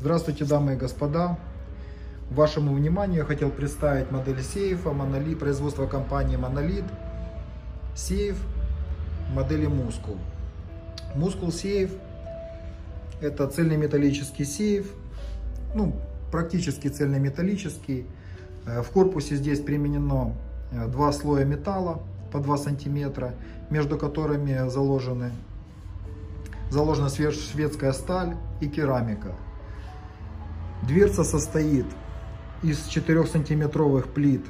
Здравствуйте, дамы и господа! Вашему вниманию я хотел представить модель сейфа производства компании Monolith. Сейф модели Muscle. Muscle сейф — это цельнометаллический сейф, практически цельнометаллический. В корпусе здесь применено два слоя металла по 2 сантиметра, между которыми заложена шведская сталь и керамика. Дверца состоит из 4-сантиметровых плит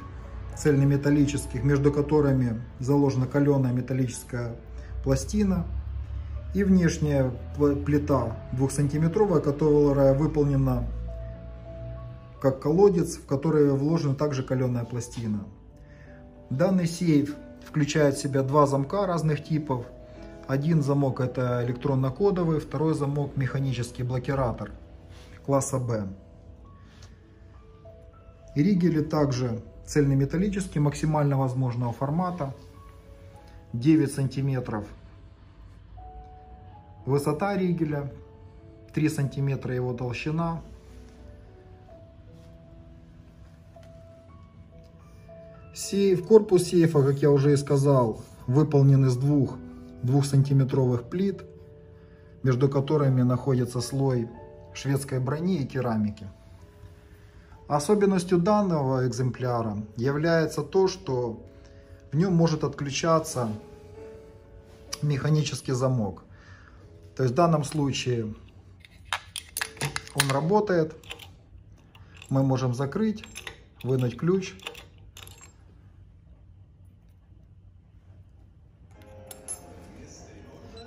цельнометаллических, между которыми заложена каленая металлическая пластина, и внешняя плита 2-сантиметровая, которая выполнена как колодец, в который вложена также каленая пластина. Данный сейф включает в себя два замка разных типов. Один замок — это электронно-кодовый, второй замок — механический блокиратор класса Б. Ригели также цельнометаллические максимально возможного формата, 9 сантиметров высота ригеля, 3 сантиметра его толщина. Корпус сейфа, как я уже и сказал, выполнен из двух 2-сантиметровых плит, между которыми находится слой шведской брони и керамики. Особенностью данного экземпляра является то, что в нем может отключаться механический замок. То есть в данном случае он работает, мы можем закрыть, вынуть ключ.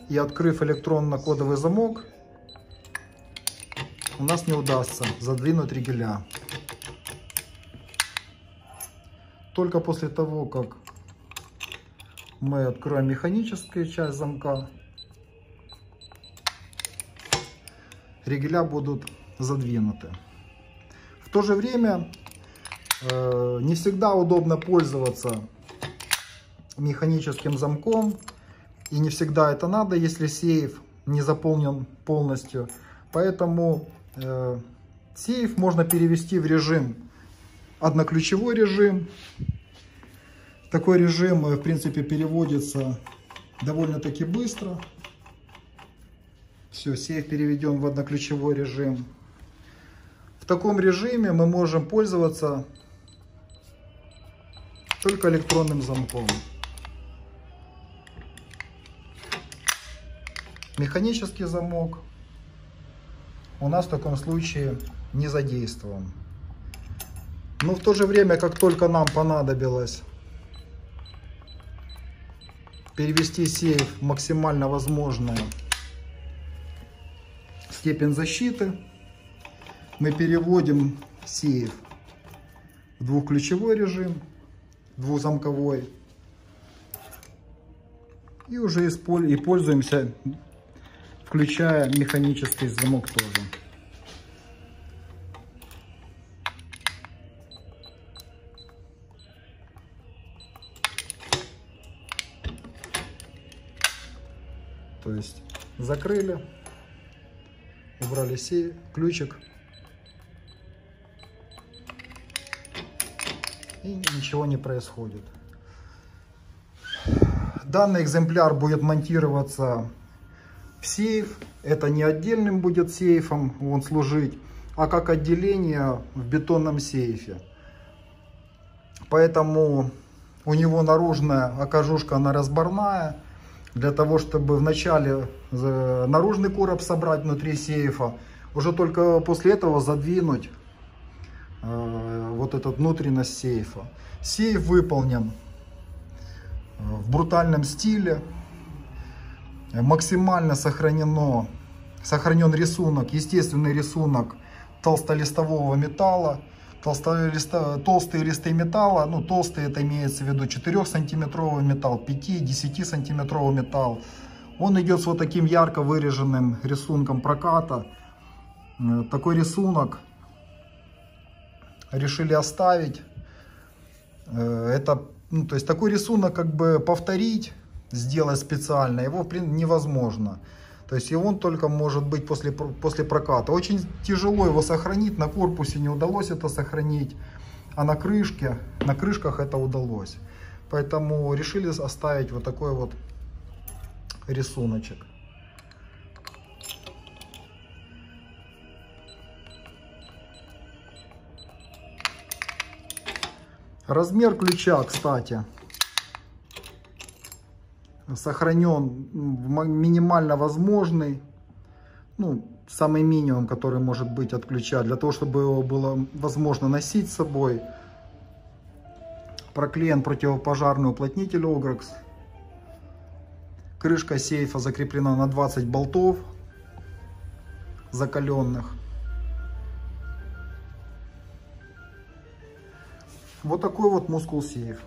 И, открыв электронно-кодовый замок, у нас не удастся задвинуть ригеля. Только после того, как мы откроем механическую часть замка, ригеля будут задвинуты. В то же время не всегда удобно пользоваться механическим замком. И не всегда это надо, если сейф не заполнен полностью. Поэтому сейф можно перевести в режим одноключевой режим. Такой режим, в принципе, переводится довольно-таки быстро. Все, сейф переведен в одноключевой режим. В таком режиме мы можем пользоваться только электронным замком. Механический замок у нас в таком случае не задействован. Но в то же время, как только нам понадобилось перевести сейф в максимально возможную степень защиты, мы переводим сейф в двухключевой режим, двухзамковой, и уже пользуемся, включая механический замок тоже. То есть закрыли, убрали сейф, ключик, и ничего не происходит. Данный экземпляр будет монтироваться в сейф. Это не отдельным будет сейфом он служить, а как отделение в бетонном сейфе. Поэтому у него наружная окажушка, она разборная. Для того, чтобы вначале наружный короб собрать внутри сейфа, уже только после этого задвинуть вот эту внутренность сейфа. Сейф выполнен в брутальном стиле, максимально сохранен рисунок, естественный рисунок толстолистового металла. Толстые листы металла, толстые — это имеется в виду 4-сантиметровый металл, 5-10-сантиметровый металл. Он идет с вот таким ярко выреженным рисунком проката. Такой рисунок решили оставить. Это то есть такой рисунок повторить, сделать специально, его невозможно. То есть и он только может быть после проката. Очень тяжело его сохранить. На корпусе не удалось это сохранить, а на крышках это удалось. Поэтому решили оставить вот такой вот рисуночек. Размер ключа, кстати, сохранен минимально возможный, ну, самый минимум, который может быть от ключа, для того, чтобы его было возможно носить с собой. Проклеен противопожарный уплотнитель Огракс. Крышка сейфа закреплена на 20 болтов закаленных. Вот такой вот Muscle сейф.